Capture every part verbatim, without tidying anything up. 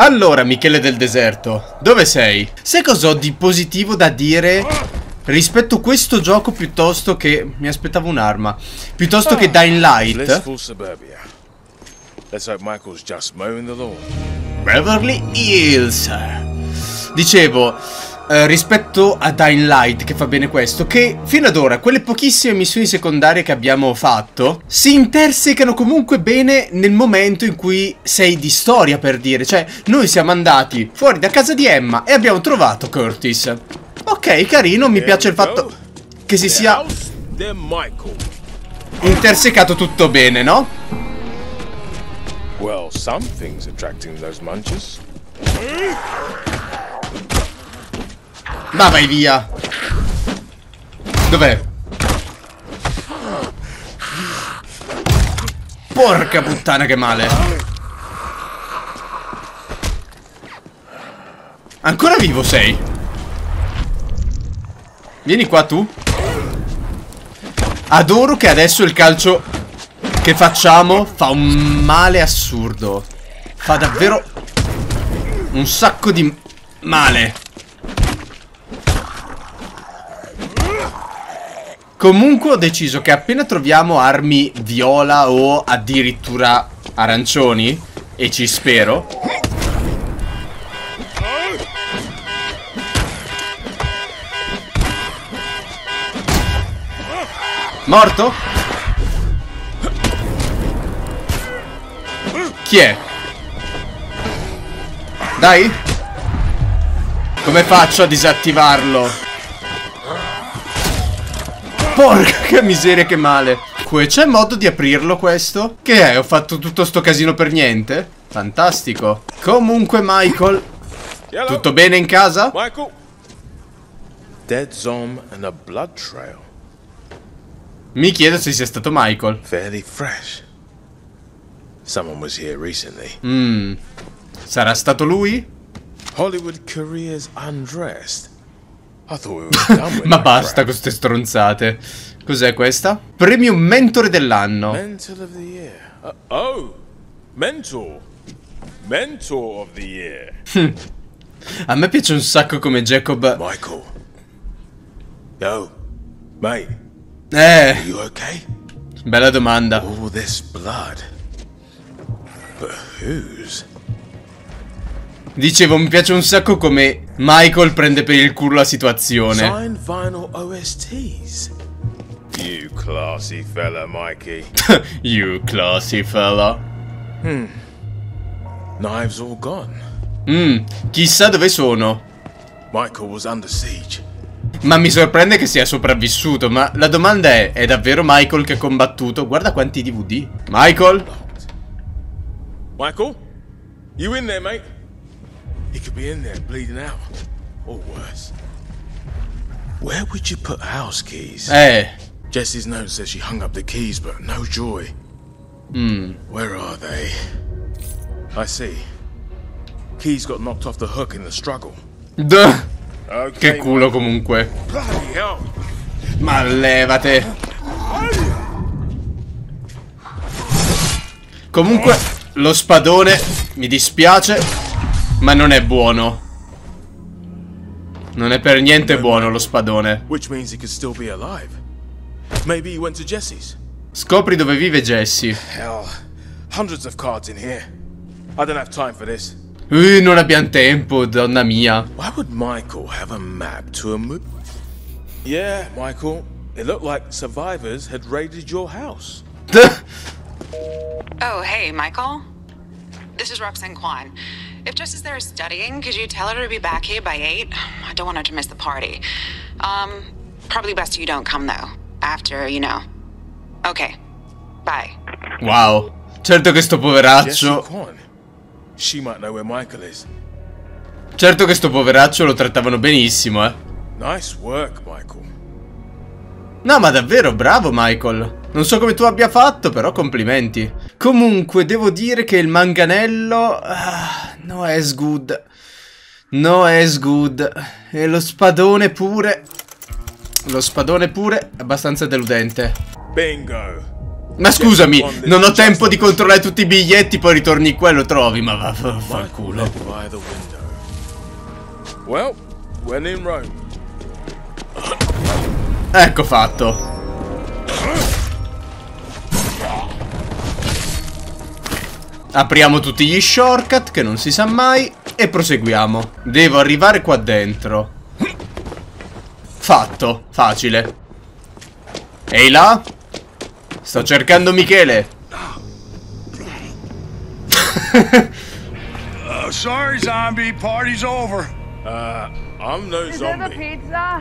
Allora, Michele del Deserto, dove sei? Sai cosa ho di positivo da dire rispetto a questo gioco piuttosto che... Mi aspettavo un'arma. Piuttosto che Dying Light? Beverly Hills. Dicevo, eh, rispetto a Dying Light, che fa bene questo, che fino ad ora quelle pochissime missioni secondarie che abbiamo fatto si intersecano comunque bene nel momento in cui sei di storia, per dire. Cioè, noi siamo andati fuori da casa di Emma e abbiamo trovato Curtis. Ok, carino, mi piace il fatto che si sia intersecato tutto bene, no? Well, something's attracting those munches. Ma vai via. Dov'è? Porca puttana, che male. Ancora vivo sei? Vieni qua tu. Adoro che adesso il calcio che facciamo fa un male assurdo. Fa davvero un sacco di male. Comunque ho deciso che appena troviamo armi viola o addirittura arancioni, e ci spero, morto? Chi è? Dai? Come faccio a disattivarlo? Porca miseria, che male. C'è modo di aprirlo questo? Che è? Ho fatto tutto sto casino per niente? Fantastico. Comunque, Michael, tutto bene in casa? Michael. Dead zom and a blood trail. Mi chiedo se sia stato Michael. Fairly fresh. Someone was here recently. Mm. Sarà stato lui? Hollywood careers undressed. Ma basta con queste stronzate. Cos'è questa? Premio mentore dell'anno. Mentor of the year. Uh, oh. Mentor. Mentor of the year. A me piace un sacco come Jacob. Michael. Yo. Mate. Eh. Are you okay? Bella domanda. All this blood. But whose? Dicevo, mi piace un sacco come Michael prende per il culo la situazione. You classy fella, Mikey. You classy fella. Hmm. Knives all gone. Mm, chissà dove sono. Michael was under siege. Ma mi sorprende che sia sopravvissuto, ma la domanda è, è davvero Michael che ha combattuto? Guarda quanti D V D. Michael? Michael? You in there, mate? He could be in there bleeding out or worse. Where would you put house keys? Eh. Jessie's note says she hung up the keys, but no joy. Hmm. Where are they? I see. Keys got knocked off the hook in the struggle. Duh. Okay, che culo comunque. Ma levate. Comunque lo spadone mi dispiace, ma non è buono. Non è per niente buono lo spadone. Scopri dove vive Jessie. Uh, non abbiamo tempo, donna mia. Why would Michael have a map to a move? Yeah, Michael, it looked like survivors had raided your house. Oh, hey, Michael. This is Roxen Kwan. If Jess is there studying, could you tell her to be back here by eight? I don't want her to miss the party. Um, probably best you don't come though. After, you know. Okay. Bye. Wow. Certo che sto poveraccio. She might know where Michael is. Certo che sto poveraccio lo trattavano benissimo, eh. Nice work, Michael. No, ma davvero bravo, Michael. Non so come tu abbia fatto, però complimenti. Comunque, devo dire che il manganello... Ah, no as good. No as good. E lo spadone pure. Lo spadone pure è abbastanza deludente. Bingo. Ma scusami, non ho tempo di controllare tutti i biglietti, poi ritorni qua e lo trovi, ma vaffanculo. Well, when in Rome. Ecco fatto. Apriamo tutti gli shortcut, che non si sa mai, e proseguiamo. Devo arrivare qua dentro. Fatto, facile. Ehi là? Sto cercando Michele. uh, sorry zombie, party's over. Uh, I'm no zombie. Pizza?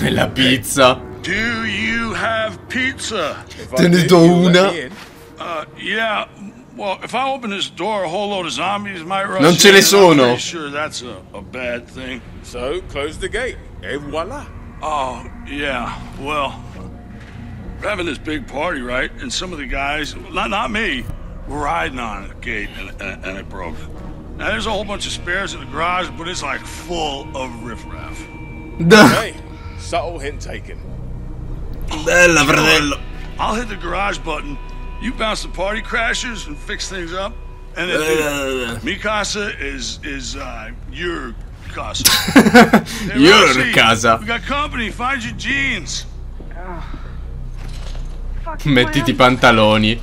E la pizza. Do you have pizza? Te ne do una. Uh, yeah. Well, if I open this door, a whole load of zombies might rush. Non ce ne sono. Sure, that's a, a bad thing. So close the gate. E voilà. Oh, yeah. Well, we're having this big party, right? And some of the guys, not not me, were riding on the gate, and, and, and it broke. Now there's a whole bunch of spares in the garage, but it's like full of riffraff. Hey, subtle hint taken. Bella, fratello. I'll hit the garage button. You bounce the party crashers and fix things up. And then uh, mi casa is is uh, your casa. Hey, your Roxy, casa. We got company. Find your jeans. Oh. Mettiti i pantaloni.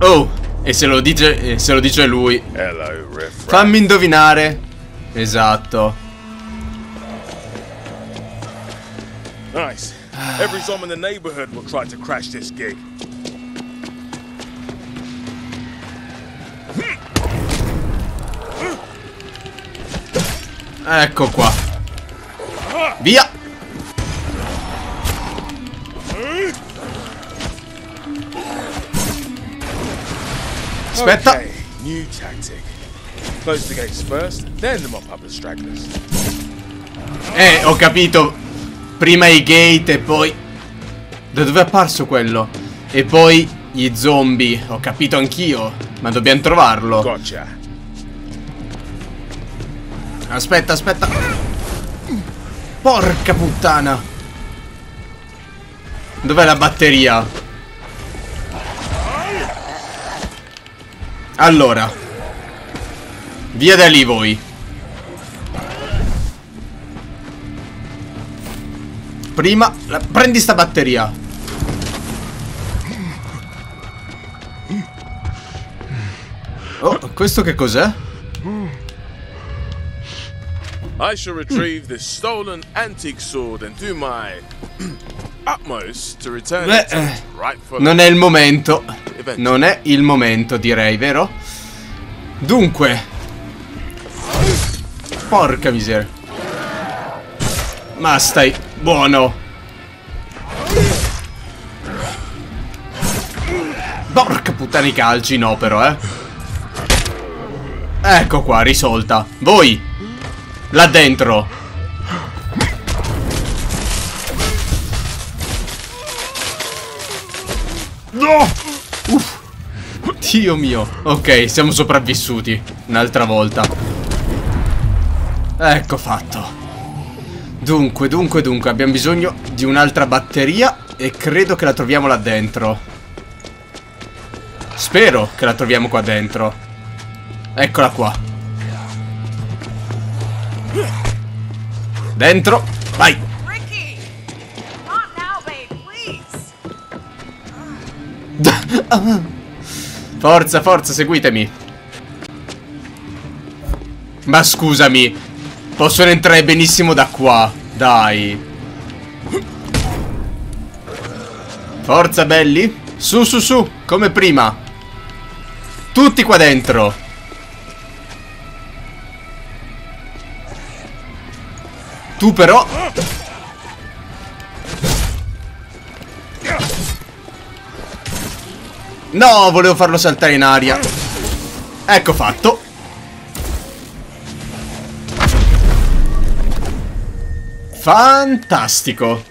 Oh, e se lo dice, se lo dice lui. Fammi indovinare. Esatto. Nice. Every zombie in the neighborhood will try to crash this gig. Ecco qua. Via. Aspetta. New tactic. Close the gates first, then the mop up the stragglers. Eh, ho capito. Prima i gate e poi... Da dove è apparso quello? E poi gli zombie. Ho capito anch'io. Ma dobbiamo trovarlo. Gotcha. Aspetta, aspetta. Porca puttana. Dov'è la batteria? Allora. Via da lì voi. Prima, la, prendi sta batteria. Oh, questo che cos'è? I shall retrieve this stolen antique sword and do my utmost to return it to its rightful... Non è il momento. Non è il momento, direi, vero? Dunque. Porca miseria. Ma stai... Buono. Porca puttana, i calci no però, eh. Ecco qua, risolta. Voi là dentro. No! Uff. Dio mio. Ok, siamo sopravvissuti. Un'altra volta. Ecco fatto. Dunque, dunque, dunque, abbiamo bisogno di un'altra batteria e credo che la troviamo là dentro. Spero che la troviamo qua dentro. Eccola qua. Dentro, vai. Forza, forza, seguitemi. Ma scusami. Possono entrare benissimo da qua. Dai. Forza belli. Su su su. Come prima. Tutti qua dentro. Tu però. No, volevo farlo saltare in aria. Ecco fatto. Fantastico.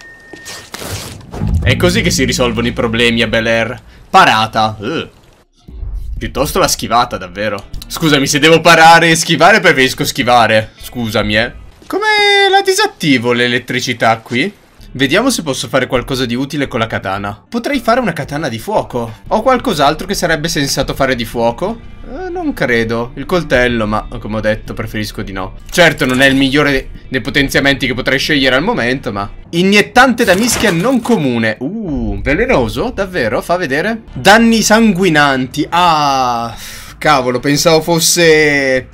È così che si risolvono i problemi a Bel Air. Parata. uh. Piuttosto la schivata, davvero. Scusami, se devo parare e schivare preferisco schivare. Scusami, eh. Come la disattivo l'elettricità qui? Vediamo se posso fare qualcosa di utile con la katana. Potrei fare una katana di fuoco. Ho qualcos'altro che sarebbe sensato fare di fuoco? Eh, non credo. Il coltello, ma come ho detto preferisco di no. Certo non è il migliore dei potenziamenti che potrei scegliere al momento, ma... Iniettante da mischia non comune. Uh, velenoso? Davvero? Fa vedere. Danni sanguinanti. Ah, cavolo, pensavo fosse...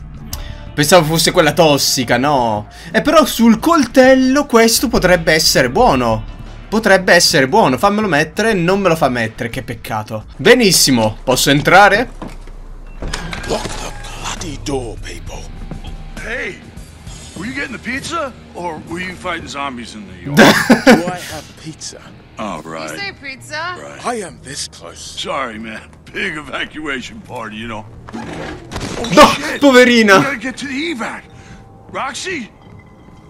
Pensavo fosse quella tossica, no? E però sul coltello questo potrebbe essere buono. Potrebbe essere buono, fammelo mettere, non me lo fa mettere, che peccato. Benissimo, posso entrare? Lock the bloody door, people. Hey, were you getting the pizza? Or were you fighting zombies in New York? Do I have pizza? Oh, right. You say pizza? Right. I am this close. Sorry, man. Big evacuation party, you know. No, poverina. We gotta get to the evac. Roxy?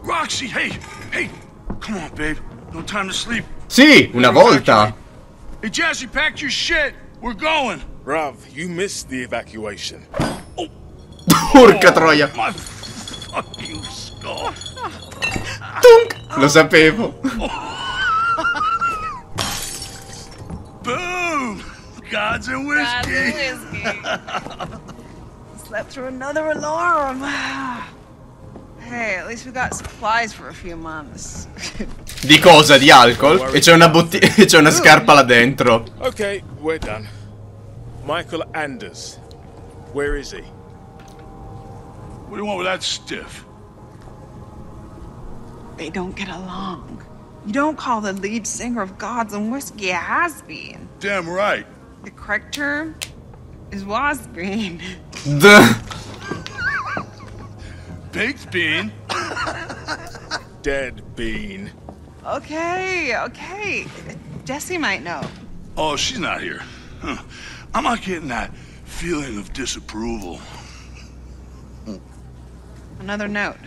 Roxy, hey, hey, come on, babe. No time to sleep. Sì, una volta. Hey, Jesse, pack your shit. We're going. Rav, you missed the evacuation. Oh. Porca troia. My fucking skull. Tunk. Lo sapevo. Boom. Gods and Whiskey. Slept through another alarm. Hey, at least we got supplies for a few months. Di cosa? Di alcol? E c'è una bottiglia, e c'è una scarpa là dentro. Ok, we're done. Michael Anders. Where is he? What do you want with that stiff? They don't get along. You don't call the lead singer of Gods and Whiskey a has-been. Damn right. The correct term is wasp bean. The baked bean. Dead bean. Okay, okay. Jessie might know. Oh, she's not here. Huh. I'm not getting that feeling of disapproval. Another note.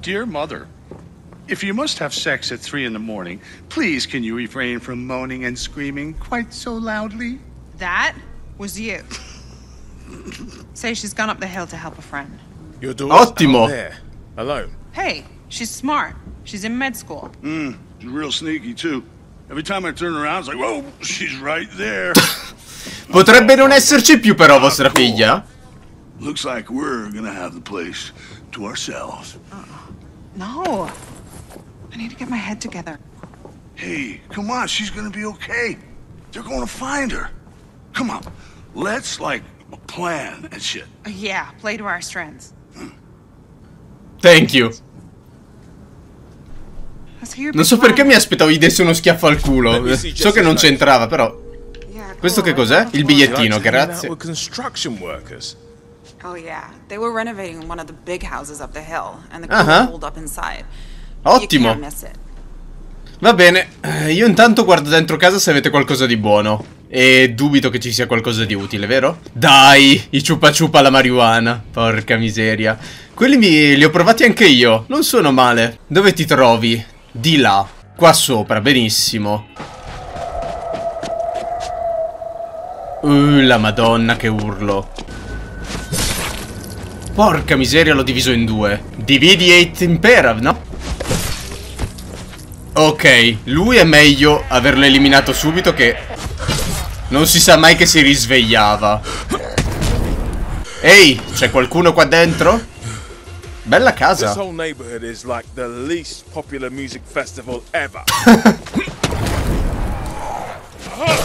Dear Mother. If you must have sex at three in the morning, please can you refrain from moaning and screaming quite so loudly? That was you. Say she's gone up the hill to help a friend. Your daughter's out there, alone. Hey, she's smart. She's in med school. Mm, she's real sneaky too. Every time I turn around, it's like, whoa, she's right there. Potrebbe non esserci più però vostra figlia. Looks like we're gonna have the place to ourselves. Uh, no. I need to get my head together. Hey, come on, she's gonna be okay. They're gonna find her. Come on, let's like plan and shit. Yeah, play to our strengths. Thank you. Non so perché mi aspettavo gli desse uno schiaffo al culo. So che non c'entrava, però. Questo che cos'è? Il bigliettino, grazie. Oh yeah, they were renovating one of the big houses up the hill and the crew pulled up inside. Ottimo. Va bene, io intanto guardo dentro casa se avete qualcosa di buono. E dubito che ci sia qualcosa di utile, vero? Dai, i ciupa ciupa alla marijuana. Porca miseria. Quelli mi, li ho provati anche io. Non sono male. Dove ti trovi? Di là. Qua sopra, benissimo. Uh, la madonna che urlo. Porca miseria, l'ho diviso in due. Dividi et impera, no? Ok, lui è meglio averlo eliminato subito che... Non si sa mai che si risvegliava. Ehi, c'è qualcuno qua dentro? Bella casa.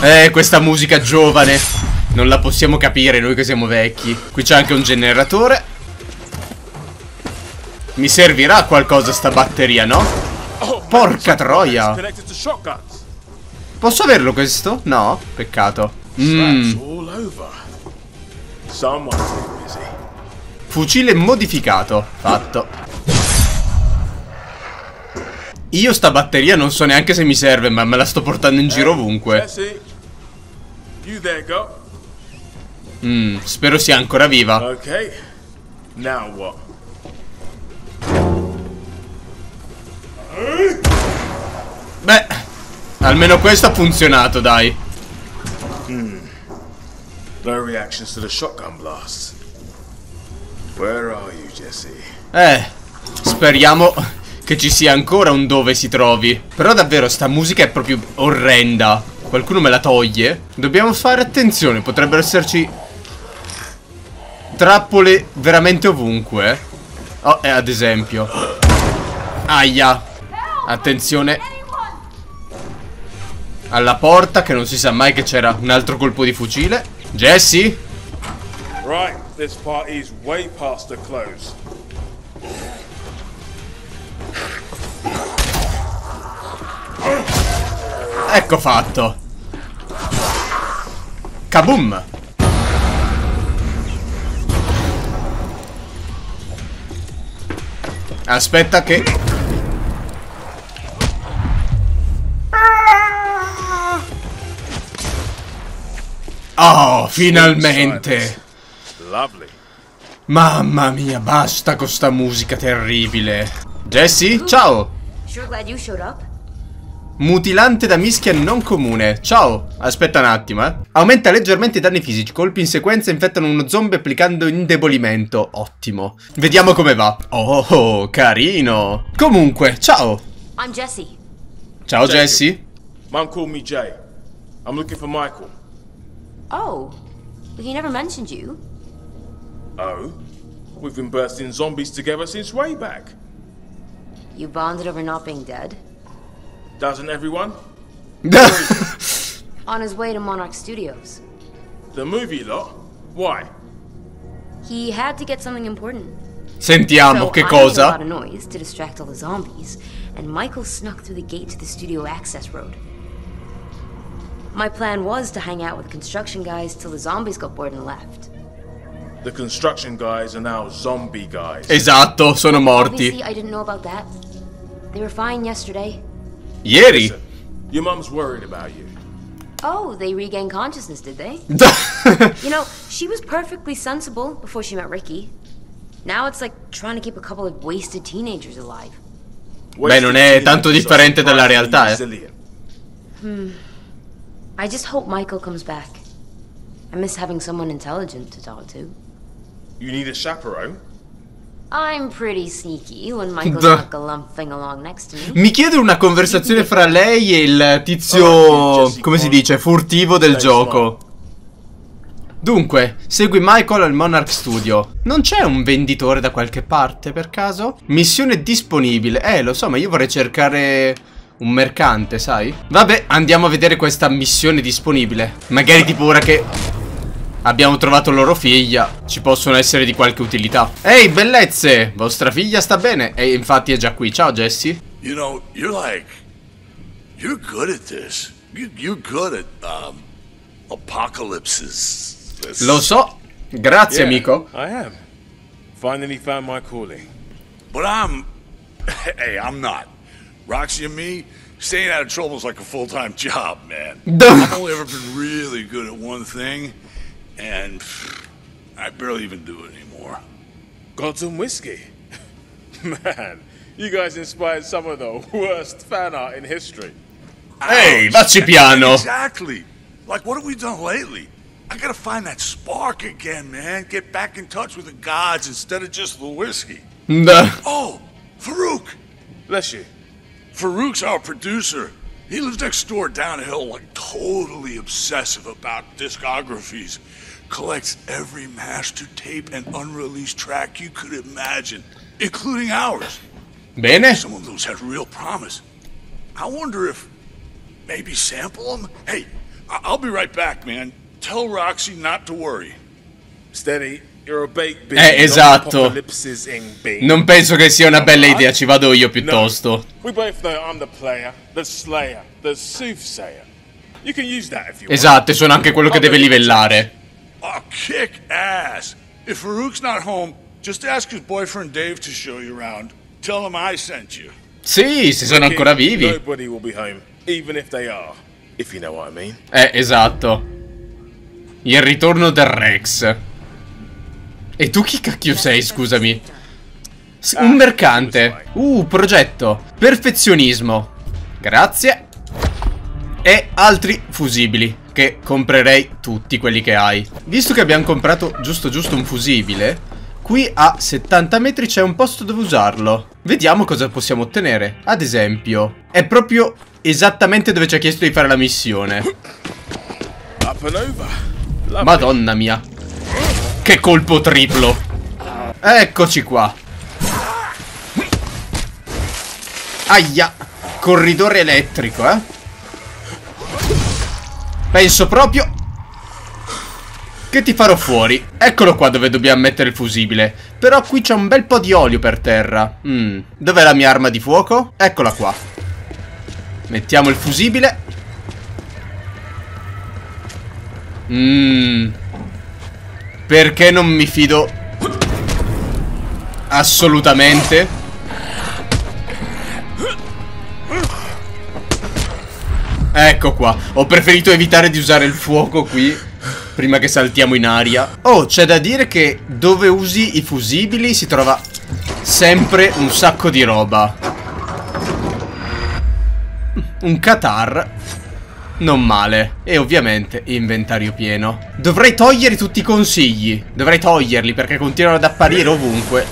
Eh, questa musica giovane. Non la possiamo capire noi che siamo vecchi. Qui c'è anche un generatore. Mi servirà qualcosa sta batteria, no? Porca troia. Posso averlo questo? No, peccato. mm. Fucile modificato. Fatto. Io sta batteria non so neanche se mi serve, ma me la sto portando in giro ovunque. mm, Spero sia ancora viva. Ok, now what? Beh, almeno questo ha funzionato, dai. Mm. No reactions to the shotgun blast. Where are you, Jesse? Eh, speriamo che ci sia ancora un dove si trovi. Però davvero sta musica è proprio orrenda. Qualcuno me la toglie. Dobbiamo fare attenzione, potrebbero esserci trappole veramente ovunque. Oh, eh, ad esempio. Aia. Attenzione alla porta, che non si sa mai che c'era un altro colpo di fucile. Jesse? Right, this part is way past the close. Ecco fatto. Kaboom. Aspetta che... Oh, finalmente. Mamma mia, basta con sta musica terribile. Jesse, ciao. Mutilante da mischia non comune. Ciao. Aspetta un attimo, eh. Aumenta leggermente i danni fisici. Colpi in sequenza infettano uno zombie applicando indebolimento. Ottimo. Vediamo come va. Oh, carino. Comunque, ciao. I'm Jesse. Ciao Jesse. Mom called me Jay. I'm looking for Michael. Oh, but he never mentioned you. Oh, we've been bursting zombies together since way back. You bonded over not being dead. Doesn't everyone? On his way to Monarch Studios. The movie lot? Why? He had to get something important. Sentiamo so che I cosa. I made a lot of noise to distract all the zombies, and Michael snuck through the gate to the studio access road. My plan was to hang out with the construction guys till the zombies got bored and left. The construction guys are now zombie guys. Esatto, sono morti. Obviously, I didn't know about that. They were fine yesterday. Ieri. Your mom's worried about you. Oh, they regained consciousness, did they? You know, she was perfectly sensible before she met Ricky. Now it's like trying to keep a couple of wasted teenagers alive. Beh, non è tanto differente dalla realtà, eh. Hmm. I just hope Michael comes back. I miss having someone intelligent to talk to. You need a chaperone? I'm pretty sneaky when Michael's not galumphing along next to me. Mi chiedo una conversazione fra lei e il tizio, come si dice, furtivo del gioco. Dunque, segui Michael al Monarch Studio. Non c'è un venditore da qualche parte per caso? Missione disponibile. Eh, lo so, ma io vorrei cercare un mercante, sai? Vabbè, andiamo a vedere questa missione disponibile. Magari tipo ora che... abbiamo trovato loro figlia, ci possono essere di qualche utilità. Ehi, bellezze, vostra figlia sta bene. E infatti è già qui. Ciao Jesse. You know, you're like you're good at this. You, you're good at um, apocalypses. That's... Lo so. Grazie, yeah, amico. I am. Finally found my calling. But I'm hey, I'm not. Roxy and me, staying out of trouble is like a full-time job, man. I've only ever been really good at one thing. And I barely even do it anymore. Gods and Whiskey. Man, you guys inspired some of the worst fan art in history. Hey, vacci piano. Exactly. Like, what have we done lately? I gotta find that spark again, man. Get back in touch with the gods instead of just the whiskey. No. Oh, Farouk. Bless you. Farouk's our producer. He lives next door down the hill, like totally obsessive about discographies. Collects every master tape and unreleased track you could imagine, including ours. Bene. Some of those had real promise. I wonder if maybe sample them? Hey, I I'll be right back, man. Tell Roxy not to worry. Steady, you're a baked bean. Eh, esatto. Non penso che sia una bella idea, ci vado io piuttosto. We both know I'm the player, the slayer, the soothsayer. You can use that if you want. Esatto, sono anche quello che deve livellare. Oh, kick ass. If Farouk's not home, just ask his boyfriend Dave to show you around. Tell him I sent you. Sì, se sono ancora vivi. Nobody will be home, even if they are. If you know what I mean. Eh, esatto. Il ritorno del Rex. E tu chi cacchio sei, scusami? Un mercante. Uh, progetto. Perfezionismo. Grazie. E altri fusibili, che comprerei tutti quelli che hai. Visto che abbiamo comprato giusto giusto un fusibile, qui a settanta metri c'è un posto dove usarlo. Vediamo cosa possiamo ottenere. Ad esempio, è proprio esattamente dove ci ha chiesto di fare la missione. Madonna mia, che colpo triplo. Eccoci qua. Aia. Corridore elettrico, eh. Penso proprio che ti farò fuori. Eccolo qua dove dobbiamo mettere il fusibile. Però qui c'è un bel po' di olio per terra. mm. Dov'è la mia arma di fuoco? Eccola qua. Mettiamo il fusibile. mm. Perché non mi fido assolutamente. Ecco qua. Ho preferito evitare di usare il fuoco qui prima che saltiamo in aria. Oh, c'è da dire che dove usi i fusibili si trova sempre un sacco di roba. Un catar. Non male. E ovviamente inventario pieno. Dovrei togliere tutti i consigli. Dovrei toglierli perché continuano ad apparire ovunque.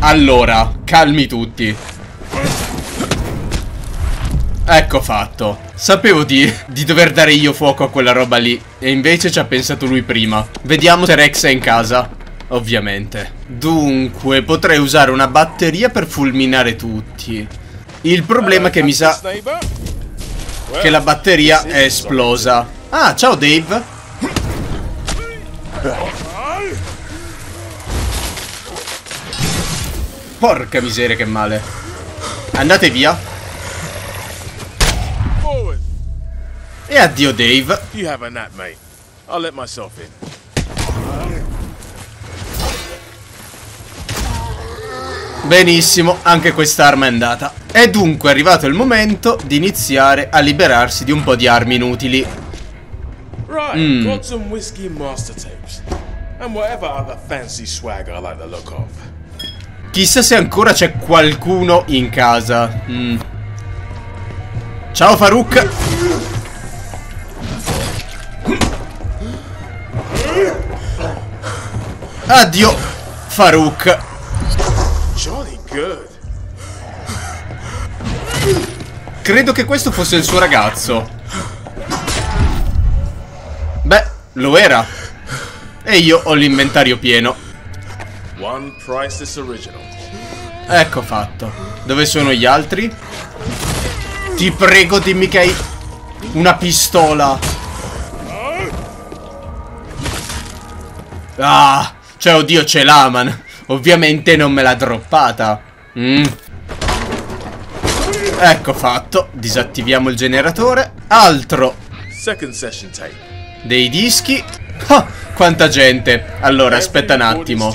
Allora, calmi tutti. Ecco fatto. Sapevo di, di dover dare io fuoco a quella roba lì. E invece ci ha pensato lui prima. Vediamo se Rex è in casa. Ovviamente. Dunque, potrei usare una batteria per fulminare tutti. Il problema è che mi sa che la batteria è esplosa. Ah, ciao Dave. Porca miseria, che male. Andate via. E addio Dave. Benissimo, anche quest'arma è andata. E dunque è arrivato il momento di iniziare a liberarsi di un po' di armi inutili. mm. Chissà se ancora c'è qualcuno in casa. mm. Ciao Farouk. Addio Farouk. Credo che questo fosse il suo ragazzo. Beh, lo era. E io ho l'inventario pieno. Ecco fatto. Dove sono gli altri? Ti prego, dimmi che hai una pistola. Ah, cioè, oddio, c'è l'Aman. Ovviamente non me l'ha droppata. mm. Ecco fatto. Disattiviamo il generatore. Altro dei dischi. Oh, quanta gente. Allora, aspetta un attimo.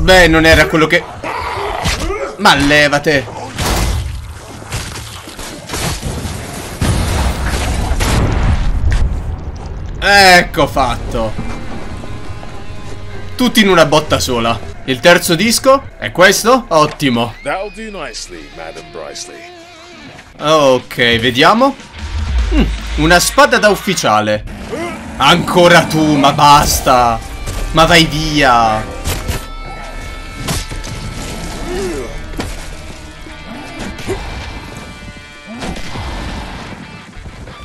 Beh, non era quello che... Ma levate. Ecco fatto. Tutti in una botta sola. Il terzo disco è questo? Ottimo. Ok, vediamo. mm, Una spada da ufficiale. Ancora tu, ma basta. Ma vai via.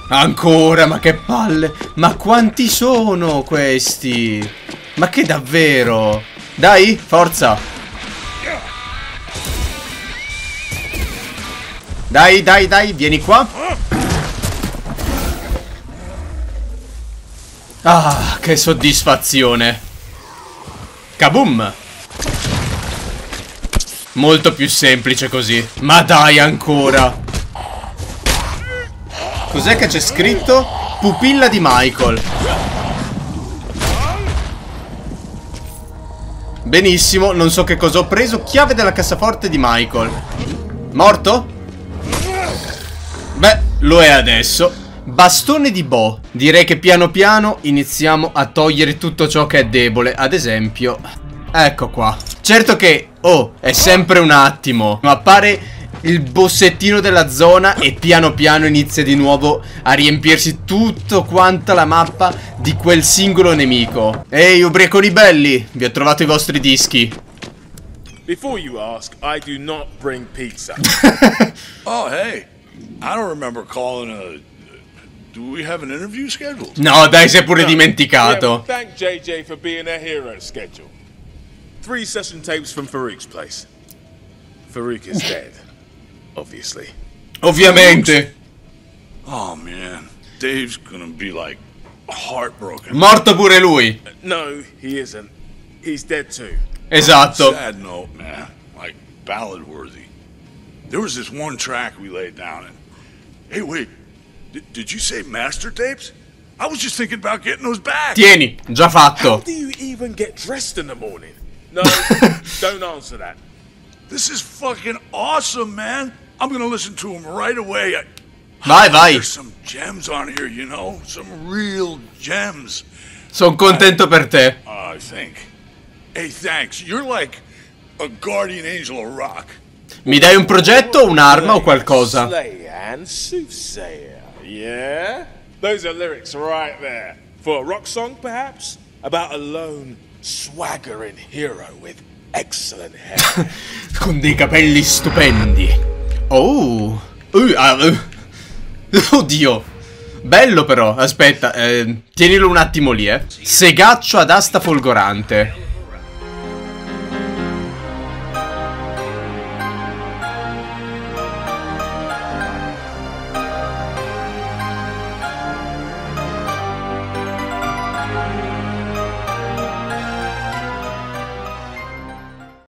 Ancora, ma che palle. Ma quanti sono questi? Ma che davvero. Dai, forza. Dai, dai, dai, vieni qua. Ah, che soddisfazione. Kaboom. Molto più semplice così. Ma dai, ancora. Cos'è che c'è scritto? Pupilla di Michael. Benissimo, non so che cosa ho preso. Chiave della cassaforte di Michael. Morto? Beh, lo è adesso. Bastone di Bo. Direi che piano piano iniziamo a togliere tutto ciò che è debole. Ad esempio, ecco qua. Certo che, oh, è sempre un attimo. Ma appare il bossettino della zona e piano piano inizia di nuovo a riempirsi tutto quanta la mappa di quel singolo nemico. Ehi, ubriaconi belli, vi ho trovato i vostri dischi. Before you ask, I do not bring pizza. Oh, hey, I don't remember calling a... Do we have an interview scheduled? No, dai, si è pure no. dimenticato. Yeah, thank J J for being a hero schedule. Three session tapes from Farouk's place. Farouk is dead, obviously. Ovviamente. Oh man, Dave's gonna be like heartbroken. Morto pure lui. No, he isn't. He's dead too. Esatto. Sad note, man. Like ballad worthy. There was this one track we laid down and hey, wait. Did you say master tapes? I was just thinking about getting those back. Tieni, già fatto. How do you even get dressed in the morning? No, don't answer that. This is fucking awesome, man. I'm going to listen to them right away. I, vai, vai. There's some gems on here, you know, some real gems. Sono contento I, per te. I think. Hey, thanks. You're like a guardian angel of rock. Mi dai un progetto, un'arma o qualcosa? Yeah, those are lyrics right there. For a rock song, perhaps? About a lone, swaggering hero with excellent hair. Con dei capelli stupendi. Oh, uh, uh, uh. Oddio. Bello però, aspetta, eh, tienilo un attimo lì, eh. Segaccio ad asta folgorante.